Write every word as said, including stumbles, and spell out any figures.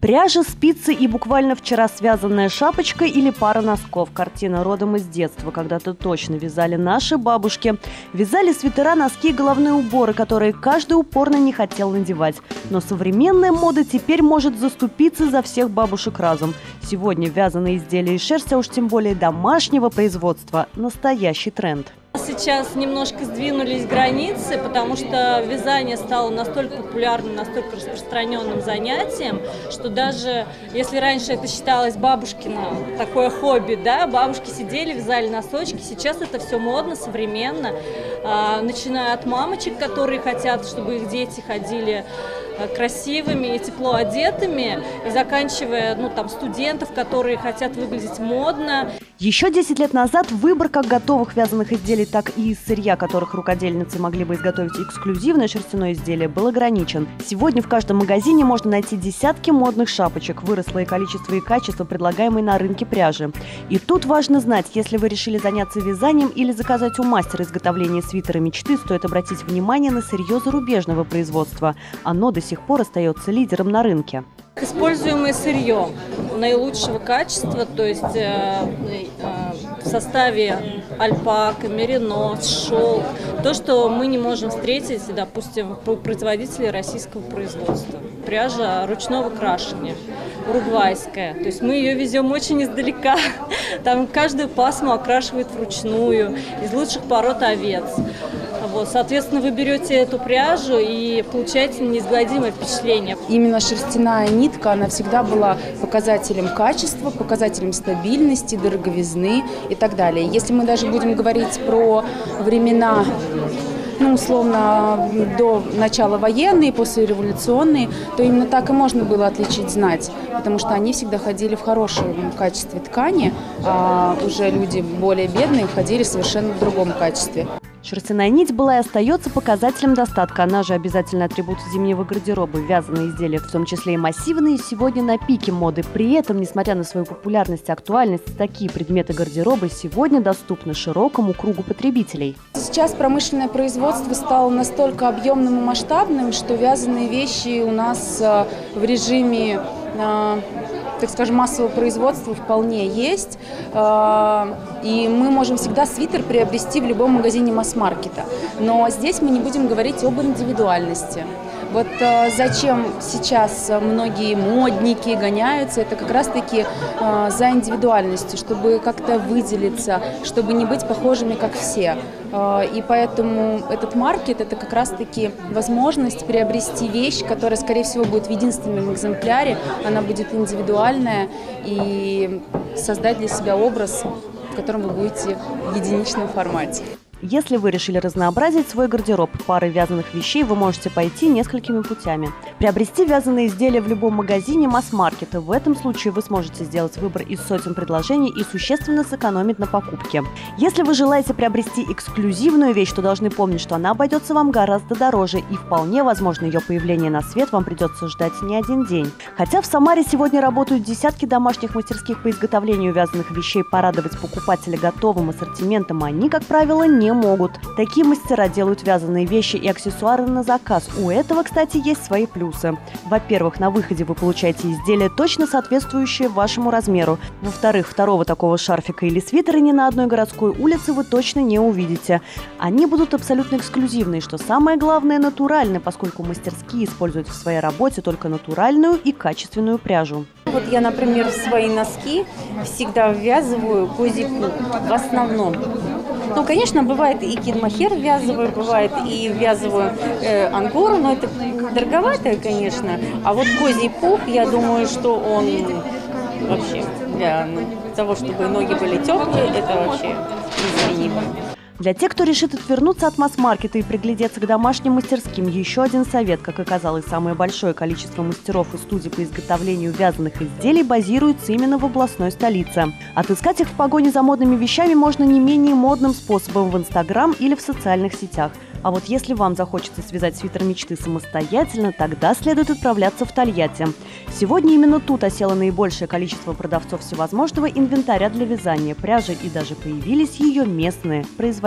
Пряжа, спицы и буквально вчера связанная шапочка или пара носков. Картина родом из детства, когда-то точно вязали наши бабушки. Вязали свитера, носки и головные уборы, которые каждый упорно не хотел надевать. Но современная мода теперь может заступиться за всех бабушек разом. Сегодня вязаные изделия из шерсти, а уж тем более домашнего производства – настоящий тренд. Сейчас немножко сдвинулись границы, потому что вязание стало настолько популярным, настолько распространенным занятием, что даже если раньше это считалось бабушкино такое хобби, да, бабушки сидели, вязали носочки, сейчас это все модно, современно, начиная от мамочек, которые хотят, чтобы их дети ходили красивыми и тепло одетыми, и заканчивая, ну, там, студентов, которые хотят выглядеть модно. Еще десять лет назад выбор как готовых вязаных изделий, так и из сырья, которых рукодельницы могли бы изготовить эксклюзивное шерстяное изделие, был ограничен. Сегодня в каждом магазине можно найти десятки модных шапочек, выросло и количество, и качество, предлагаемой на рынке пряжи. И тут важно знать, если вы решили заняться вязанием или заказать у мастера изготовления свитера мечты, стоит обратить внимание на сырье зарубежного производства. Оно до сих пор До сих пор остается лидером на рынке. Используемое сырье наилучшего качества, то есть э, э, в составе альпака, меринос, шелк, то, что мы не можем встретить, допустим, у производителей российского производства. Пряжа ручного крашения, уругвайская, то есть мы ее везем очень издалека, там каждую пасму окрашивают вручную, из лучших пород овец. Вот, соответственно, вы берете эту пряжу и получаете неизгладимое впечатление. Именно шерстяная нитка, она всегда была показателем качества, показателем стабильности, дороговизны и так далее. Если мы даже будем говорить про времена, ну, условно, до начала военной, послереволюционной, то именно так и можно было отличить знать, потому что они всегда ходили в хорошем качестве ткани, а уже люди более бедные ходили совершенно в другом качестве. Шерстяная нить была и остается показателем достатка. Она же обязательный атрибут зимнего гардероба. Вязаные изделия, в том числе и массивные, сегодня на пике моды. При этом, несмотря на свою популярность и актуальность, такие предметы гардероба сегодня доступны широкому кругу потребителей. Сейчас промышленное производство стало настолько объемным и масштабным, что вязаные вещи у нас в режиме, так скажем, массового производства вполне есть. И мы можем всегда свитер приобрести в любом магазине масс-маркета. Но здесь мы не будем говорить об индивидуальности. Вот зачем сейчас многие модники гоняются, это как раз-таки за индивидуальностью, чтобы как-то выделиться, чтобы не быть похожими, как все. И поэтому этот маркет – это как раз-таки возможность приобрести вещь, которая, скорее всего, будет в единственном экземпляре, она будет индивидуальная, и создать для себя образ, в котором вы будете в единичном формате. Если вы решили разнообразить свой гардероб парой вязаных вещей, вы можете пойти несколькими путями. Приобрести вязаные изделия в любом магазине масс-маркета. В этом случае вы сможете сделать выбор из сотен предложений и существенно сэкономить на покупке. Если вы желаете приобрести эксклюзивную вещь, то должны помнить, что она обойдется вам гораздо дороже, и вполне возможно, ее появление на свет вам придется ждать не один день. Хотя в Самаре сегодня работают десятки домашних мастерских по изготовлению вязаных вещей, порадовать покупателя готовым ассортиментом они, как правило, не могут. Такие мастера делают вязаные вещи и аксессуары на заказ. У этого, кстати, есть свои плюсы. Во-первых, на выходе вы получаете изделие, точно соответствующее вашему размеру. Во-вторых, второго такого шарфика или свитера ни на одной городской улице вы точно не увидите. Они будут абсолютно эксклюзивные, что самое главное, натуральны, поскольку мастерские используют в своей работе только натуральную и качественную пряжу. Вот я, например, свои носки всегда ввязываю козику в основном. Ну, конечно, бывает и кидмахер ввязываю, бывает и ввязываю э, ангору, но это дороговатое, конечно. А вот козий пух, я думаю, что он вообще для того, чтобы ноги были теплые, это вообще незаменимо. Для тех, кто решит отвернуться от масс-маркета и приглядеться к домашним мастерским, еще один совет. Как оказалось, самое большое количество мастеров и студий по изготовлению вязаных изделий базируется именно в областной столице. Отыскать их в погоне за модными вещами можно не менее модным способом в Инстаграм или в социальных сетях. А вот если вам захочется связать свитер мечты самостоятельно, тогда следует отправляться в Тольятти. Сегодня именно тут осело наибольшее количество продавцов всевозможного инвентаря для вязания, пряжи, и даже появились ее местные